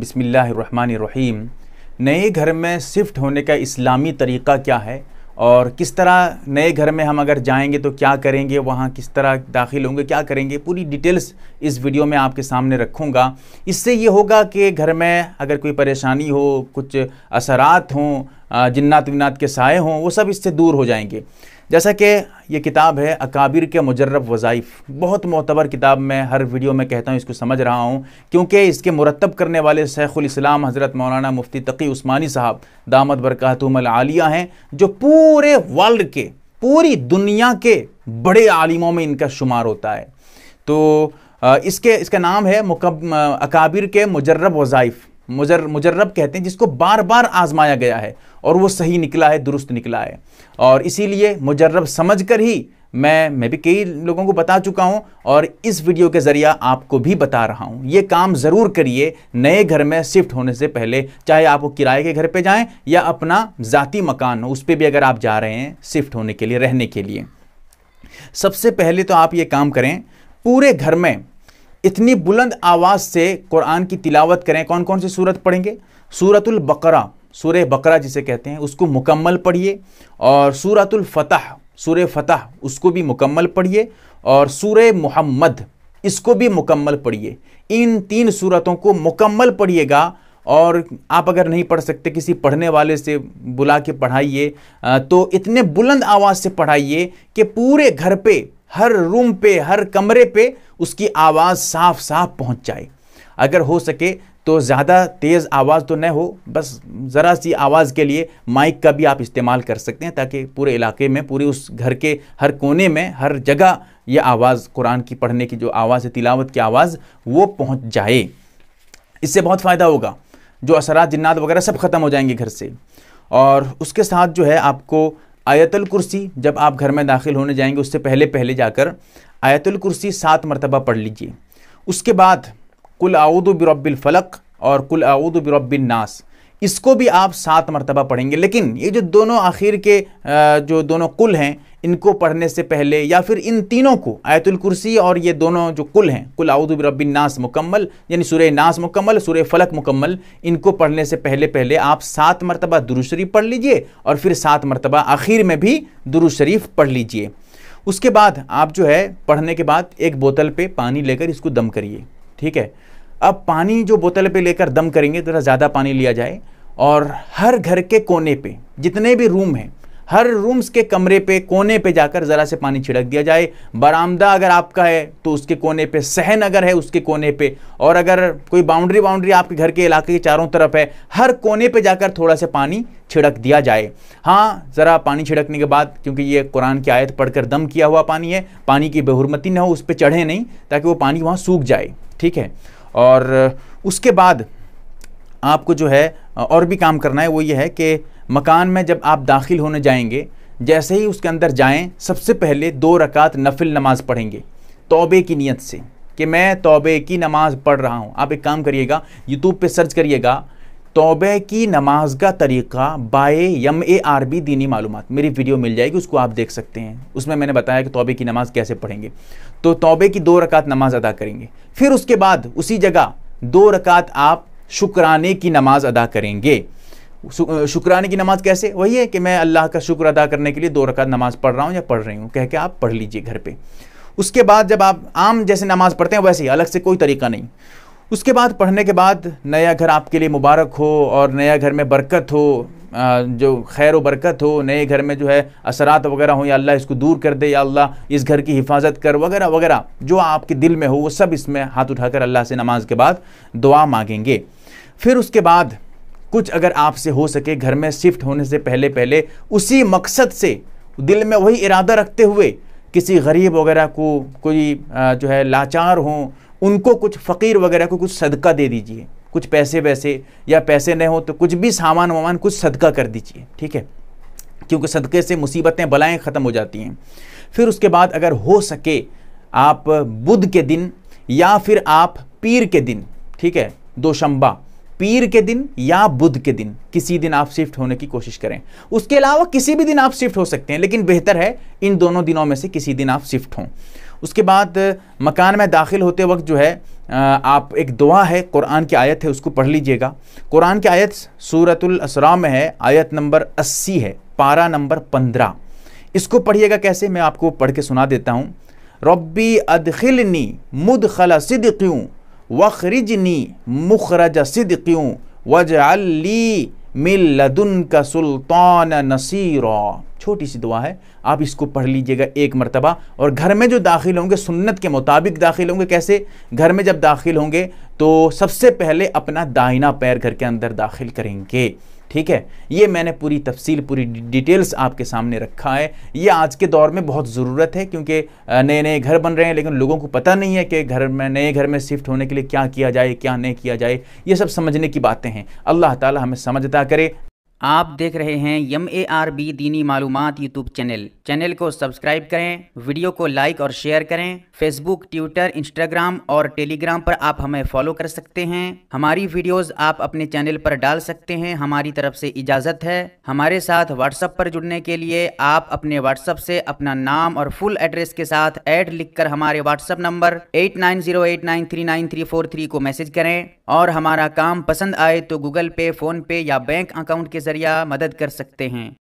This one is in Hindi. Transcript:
बिस्मिल्लाहिर्रहमानिर्रहीम। नए घर में शिफ्ट होने का इस्लामी तरीक़ा क्या है और किस तरह नए घर में हम अगर जाएंगे तो क्या करेंगे, वहाँ किस तरह दाखिल होंगे, क्या करेंगे, पूरी डिटेल्स इस वीडियो में आपके सामने रखूँगा। इससे ये होगा कि घर में अगर कोई परेशानी हो, कुछ असरात हों, जिन्नात विन्नात के साए हों, वो सब इससे दूर हो जाएंगे। जैसा कि ये किताब है अकाबिर के मुजर्रब वज़ाइफ, बहुत मोतबर किताब, मैं हर वीडियो में कहता हूँ इसको समझ रहा हूँ, क्योंकि इसके मुरत्तब करने वाले शेखुल इस्लाम हज़रत मौलाना मुफ्ती तक़ी उस्मानी साहब दामत बरकातुहुमुल आलिया हैं, जो पूरे वर्ल्ड के, पूरी दुनिया के बड़े आलिमों में इनका शुमार होता है। तो इसका नाम है अकाबिर के मुजर्रब वज़ाइफ। मुजर्रब कहते हैं जिसको बार बार आजमाया गया है और वो सही निकला है, दुरुस्त निकला है, और इसीलिए मुजर्रब समझकर ही मैं भी कई लोगों को बता चुका हूँ और इस वीडियो के ज़रिया आपको भी बता रहा हूँ। ये काम ज़रूर करिए नए घर में शिफ्ट होने से पहले, चाहे आप वो किराए के घर पे जाएं या अपना ज़ाती मकान हो, उस पर भी अगर आप जा रहे हैं शिफ्ट होने के लिए, रहने के लिए। सबसे पहले तो आप ये काम करें, पूरे घर में इतनी बुलंद आवाज़ से कुरान की तिलावत करें। कौन कौन सी सूरत पढ़ेंगे? सूरतुल बकरा, सूरह बकरा जिसे कहते हैं, उसको मुकम्मल पढ़िए, और सूरतुल फतह, सूरह फतह, उसको भी मुकम्मल पढ़िए, और सूरह मुहम्मद, इसको भी मुकम्मल पढ़िए। इन तीन सूरतों को मुकम्मल पढ़िएगा, और आप अगर नहीं पढ़ सकते, किसी पढ़ने वाले से बुला के पढ़ाइए, तो इतने बुलंद आवाज़ से पढ़ाइए कि पूरे घर पर, हर रूम पे, हर कमरे पे उसकी आवाज़ साफ साफ पहुंच जाए। अगर हो सके तो ज़्यादा तेज़ आवाज़ तो न हो, बस ज़रा सी आवाज़ के लिए माइक का भी आप इस्तेमाल कर सकते हैं, ताकि पूरे इलाके में, पूरे उस घर के हर कोने में, हर जगह ये आवाज़, कुरान की पढ़ने की जो आवाज़ है, तिलावत की आवाज़, वो पहुंच जाए। इससे बहुत फ़ायदा होगा, जो असरात, जिन्नात वगैरह सब ख़त्म हो जाएंगे घर से। और उसके साथ जो है, आपको आयतुल कुर्सी, जब आप घर में दाखिल होने जाएंगे उससे पहले जाकर आयतुल कुर्सी 7 मरतबा पढ़ लीजिए। उसके बाद कुल औदु बिरोब बिल फलक और कुल औदु बिरोब बिन नास, इसको भी आप 7 मरतबा पढ़ेंगे। लेकिन ये जो दोनों आखिर के जो दोनों कुल हैं, इनको पढ़ने से पहले, या फिर इन तीनों को, आयतुल कुर्सी और ये दोनों जो कुल हैं, कुल औदु बिरोब बिन नास मुकम्मल, यानी सूरह नास मुकम्मल, सूरह फलक मुकम्मल, इनको पढ़ने से पहले आप 7 मरतबा दुरूद शरीफ पढ़ लीजिए, और फिर 7 मरतबा आखिर में भी दुरूद शरीफ पढ़ लीजिए। उसके बाद आप जो है, पढ़ने के बाद एक बोतल पर पानी लेकर इसको दम करिए, ठीक है। अब पानी जो बोतल पे लेकर दम करेंगे, थोड़ा ज़्यादा पानी लिया जाए, और हर घर के कोने पे, जितने भी रूम हैं, हर रूम्स के कमरे पे, कोने पे जाकर ज़रा से पानी छिड़क दिया जाए। बरामदा अगर आपका है तो उसके कोने पे, सहन अगर है उसके कोने पे, और अगर कोई बाउंड्री आपके घर के इलाके के चारों तरफ है, हर कोने पे जाकर थोड़ा सा पानी छिड़क दिया जाए। हाँ, ज़रा पानी छिड़कने के बाद, क्योंकि ये कुरान की आयत पढ़कर दम किया हुआ पानी है, पानी की बेहुरमती ना हो, उस पर चढ़े नहीं, ताकि वो पानी वहाँ सूख जाए, ठीक है। और उसके बाद आपको जो है और भी काम करना है, वो ये है कि मकान में जब आप दाखिल होने जाएंगे, जैसे ही उसके अंदर जाएं, सबसे पहले 2 रकात नफिल नमाज़ पढ़ेंगे, तौबे की नीयत से कि मैं तौबे की नमाज़ पढ़ रहा हूं। आप एक काम करिएगा, यूट्यूब पे सर्च करिएगा तौबे की नमाज का तरीक़ा बाय YM-ए-आरबी दीनी मालूमात, मेरी वीडियो मिल जाएगी, उसको आप देख सकते हैं। उसमें मैंने बताया कि तौबे की नमाज़ कैसे पढ़ेंगे। तो तौबे की 2 रकात नमाज अदा करेंगे, फिर उसके बाद उसी जगह 2 रकात आप शुक्राने की नमाज़ अदा करेंगे। शुक्राने की नमाज़ कैसे? वही है कि मैं अल्लाह का शुक्र अदा करने के लिए 2 रकात नमाज़ पढ़ रहा हूँ या पढ़ रही हूँ, कह के आप पढ़ लीजिए घर पर। उसके बाद जब आप आम जैसे नमाज़ पढ़ते हैं वैसे ही, अलग से कोई तरीका नहीं। उसके बाद पढ़ने के बाद, नया घर आपके लिए मुबारक हो और नया घर में बरकत हो, जो खैर व बरकत हो, नए घर में जो है असरात वगैरह हो, या अल्लाह इसको दूर कर दे, या अल्लाह इस घर की हिफाजत कर, वगैरह वगैरह जो आपके दिल में हो, वो सब इसमें हाथ उठाकर अल्लाह से नमाज के बाद दुआ मांगेंगे। फिर उसके बाद कुछ अगर आपसे हो सके घर में शिफ्ट होने से पहले उसी मकसद से, दिल में वही इरादा रखते हुए, किसी गरीब वगैरह को, कोई जो है लाचार हों उनको कुछ, फ़कीर वगैरह को कुछ सदका दे दीजिए, कुछ पैसे वैसे, या पैसे न हो तो कुछ भी सामान वामान कुछ सदका कर दीजिए, ठीक है, क्योंकि सदक़े से मुसीबतें, बलाएं ख़त्म हो जाती हैं। फिर उसके बाद अगर हो सके आप बुध के दिन, या फिर आप पीर के दिन, ठीक है, दोशंबा, पीर के दिन या बुध के दिन, किसी दिन आप शिफ्ट होने की कोशिश करें। उसके अलावा किसी भी दिन आप शिफ्ट हो सकते हैं, लेकिन बेहतर है इन दोनों दिनों में से किसी दिन आप शिफ्ट हों। उसके बाद मकान में दाखिल होते वक्त जो है आप एक दुआ है, कुरान की आयत है, उसको पढ़ लीजिएगा। कुरान की आयत सूरत अल-इसरा में है, आयत नंबर 80 है, पारा नंबर 15। इसको पढ़िएगा। कैसे, मैं आपको पढ़ के सुना देता हूँ। रब्बी अदखिलनी मुदखला सिद्क़िन वखरिजनी मुखरजा सिद्क़िन वजअल ली मिन लदुनका सुल्तान नसीरा। छोटी सी दुआ है, आप इसको पढ़ लीजिएगा एक मरतबा। और घर में जो दाखिल होंगे सुन्नत के मुताबिक दाखिल होंगे। कैसे, घर में जब दाखिल होंगे तो सबसे पहले अपना दाहिना पैर घर के अंदर दाखिल करेंगे। ठीक है, ये मैंने पूरी तफसील पूरी डिटेल्स आपके सामने रखा है। ये आज के दौर में बहुत ज़रूरत है, क्योंकि नए नए घर बन रहे हैं लेकिन लोगों को पता नहीं है कि घर में नए घर में शिफ्ट होने के लिए क्या किया जाए क्या नहीं किया जाए। ये सब समझने की बातें हैं। अल्लाह ताला हमें समझ अता करे। आप देख रहे हैं YMARB दीनी मालूमात यूट्यूब चैनल। चैनल को सब्सक्राइब करें, वीडियो को लाइक और शेयर करें। फेसबुक, ट्विटर, इंस्टाग्राम और टेलीग्राम पर आप हमें फॉलो कर सकते हैं। हमारी वीडियोस आप अपने चैनल पर डाल सकते हैं। हमारी तरफ से इजाज़त है। हमारे साथ व्हाट्सएप पर जुड़ने के लिए आप अपने व्हाट्सएप से अपना नाम और फुल एड्रेस के साथ ऐड लिखकर हमारे व्हाट्सएप नंबर 8908939343 को मैसेज करें। और हमारा काम पसंद आए तो गूगल पे, फ़ोन पे या बैंक अकाउंट के जरिए मदद कर सकते हैं।